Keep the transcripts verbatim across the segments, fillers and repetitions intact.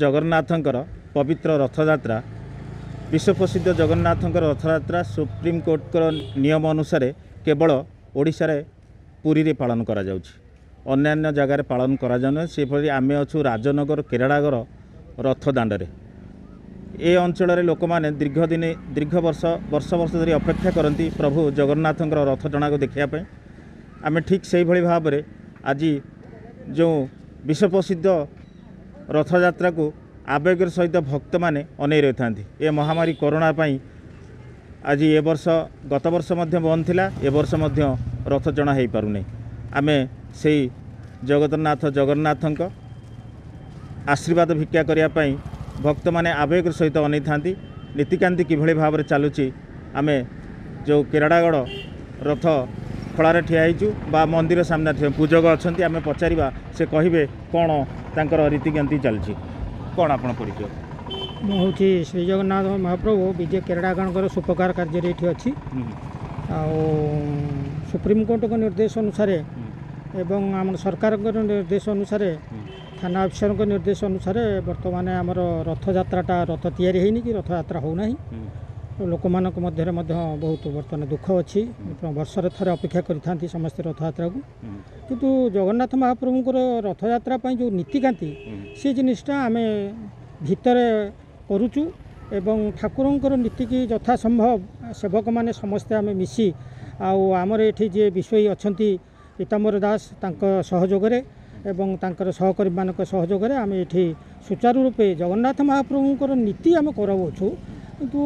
जगन्नाथंकर पवित्र रथजात्रा विश्वप्रसिद्ध जगन्नाथंकर रथजात्रा सुप्रीमकोर्टर नियम अनुसार केवल ओडिशा रे पूरी रे पालन करा जाउछि, अन्यान्य जगार पालन करा जाउना। सेपरि आमे अछु राजनगर केरडागड रथदांड रे। ए अंचल रे लोक माने दीर्घ दिन दीर्घ वर्ष वर्ष वर्ष धरि अपेक्षा करंती प्रभु जगन्नाथंकर रथ टणा को देखिया पय। आमे ठीक सेहि भली भाव रे आज जो विश्वप्रसिद्ध रथजात्रा को आवेगर सहित भक्त माने अनै रही था। ए महामारी कोरोना पई आज ए वर्ष गत वर्ष मध्य बंद थिला, ए वर्ष मध्य रथ टणा हेई पारु नै। आमे सेही जगन्नाथ जगन्नाथंक आशीर्वाद भिक्षा करिया पई भक्त माने आवेगर सहित अनै थांती। नीतिकांति किभली भाव रे चालुची आमे जो केरडागड रथ खळारे ठिया हेचु बा मंदिर सामने पूजक अछंती, आमे पचारिबा से कहिबे कोन तांकर रीतिकांति चलची। कोन आपण परिचय? मु होची श्री जगन्नाथ महाप्रभु विजय केरडागड सुपकार कार्य एठी अछि। आ सुप्रीमकोर्ट को निर्देश अनुसार एवं आम सरकार को निर्देश अनुसार थाना अफिसर को निर्देश अनुसार वर्तमान आमर रथजात्राटा रथ तैयारी हेनी कि रथजात्रा होना लोक मध्य बहुत बर्तमान दुख अच्छी। वर्षर थे अपेक्षा कर समस्ते रथजात्रा को किंतु जगन्नाथ महाप्रभुं रथजात्रा जो नीतिकांति से जिनटा आम भितर करुचु एवं ठाकुर नीति की यथासंभव सेवक मैंने समस्ते आम मिसी आमर ये जी विषयी अच्छा पीताम्बर दास एवं तांकर सहकर्मी मानक सहयोगे आम ये सुचारू रूपे जगन्नाथ महाप्रभुं नीति आम कराऊँ। किंतु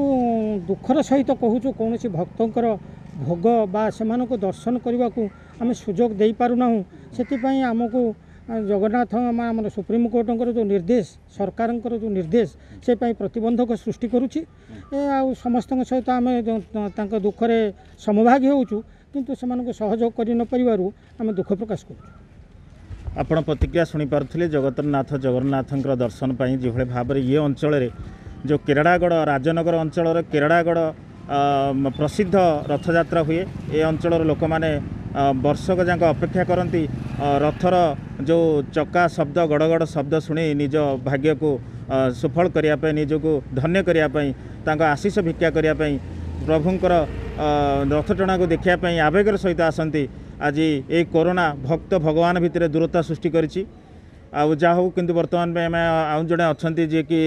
दुखर सहित कहूँ कौन भक्त भोग बा को दर्शन करने को आम सुजोग दे पारना से आमको जगन्नाथ आम सुप्रीमकोर्टर जो निर्देश सरकार जो निर्देश से प्रतिबंधक सृष्टि करुच्ची। समस्त सहित आम दुखरे समभागी होचु किंतु से सहयोग कर नपर आम दुख प्रकाश करुँ। आपण प्रतिक्रिया सुनी पार्थिले जगन्नाथ जगन्नाथं दर्शन पाई जो भाव में ये अंचल रे जो केरडागड राजनगर अंचल केरडागड प्रसिद्ध रथजात्रा हुए। ए अंचल लोक मैंने वर्षक जाक अपेक्षा करती रथर जो चक्का शब्द गड़गड़ शब्द शुणी निज भाग्य को सफल करने निजक धन्य करने आशीष भिक्षा करने प्रभुंर रथ टणा को देखापी आवेगर सहित आसती। आज ये कोरोना भक्त भगवान भितर दूरता सृष्टि करी कि बर्तमान में आउ जड़े अच्छा जी कि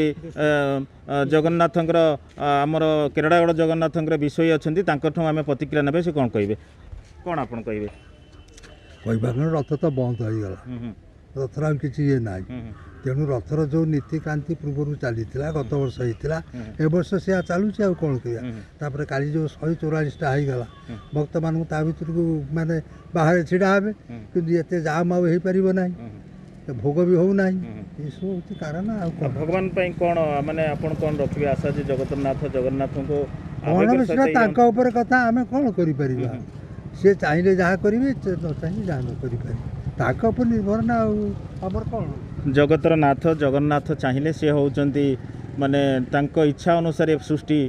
जगन्नाथ आमर केरडागड जगन्नाथ विषय अच्छा आम प्रतिक्रिया ने कौन कहे कौन आप रथ तो बंद हो रथर आज किसी ये ना तेणु रथर जो नीतिकांति पूर्व चली गत वर्ष होता ए वर्ष से चलुच कौन कर जो शहे चौरालीसटा होगा भक्त मान भर को मानने बाहर ढड़ा हे कि जाम आना भोग भी होना ये सब हूँ कारण भगवान कौन मानने कौन रखे आशा जी जगन्नाथ जगन्नाथ को कौन कथा आम कौन कर सी चाहिए जहाँ करेंगे न चाहिए जहाँ न कर निर्भर ना आमर कौन जगतर नाथ जगन्नाथ चाहिए सी हूँ माने तांको इच्छा अनुसार सृष्टि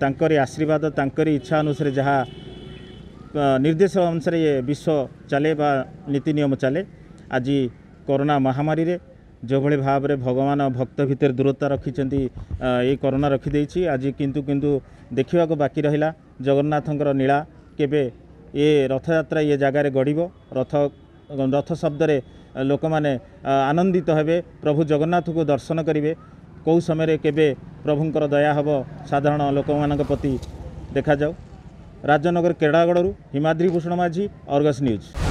तांकरी आशीर्वाद तांकरी इच्छा अनुसार जहाँ निर्देश अनुसार ये विश्व चले बा नीति नियम चले। आज कोरोना महामारी रे जो भली भाव रे भगवान भक्त भितर दूरता रखी ये कोरोना रखिदे। आज किंतु किंतु देखा बाकी रहा जगन्नाथंकर नीला केबे ये रथयात्रा ये जगार गड़ब रथ रथ शब्द रे लोक माने आनंदित हेबे प्रभु जगन्नाथ को दर्शन करेंगे। कौ समय केबे प्रभुंकर दया हेब साधारण लोक मान प्रति देखा जाऊ। राजनगर केरडागडरू हिमाद्री भूषण माझी, अर्गस न्यूज।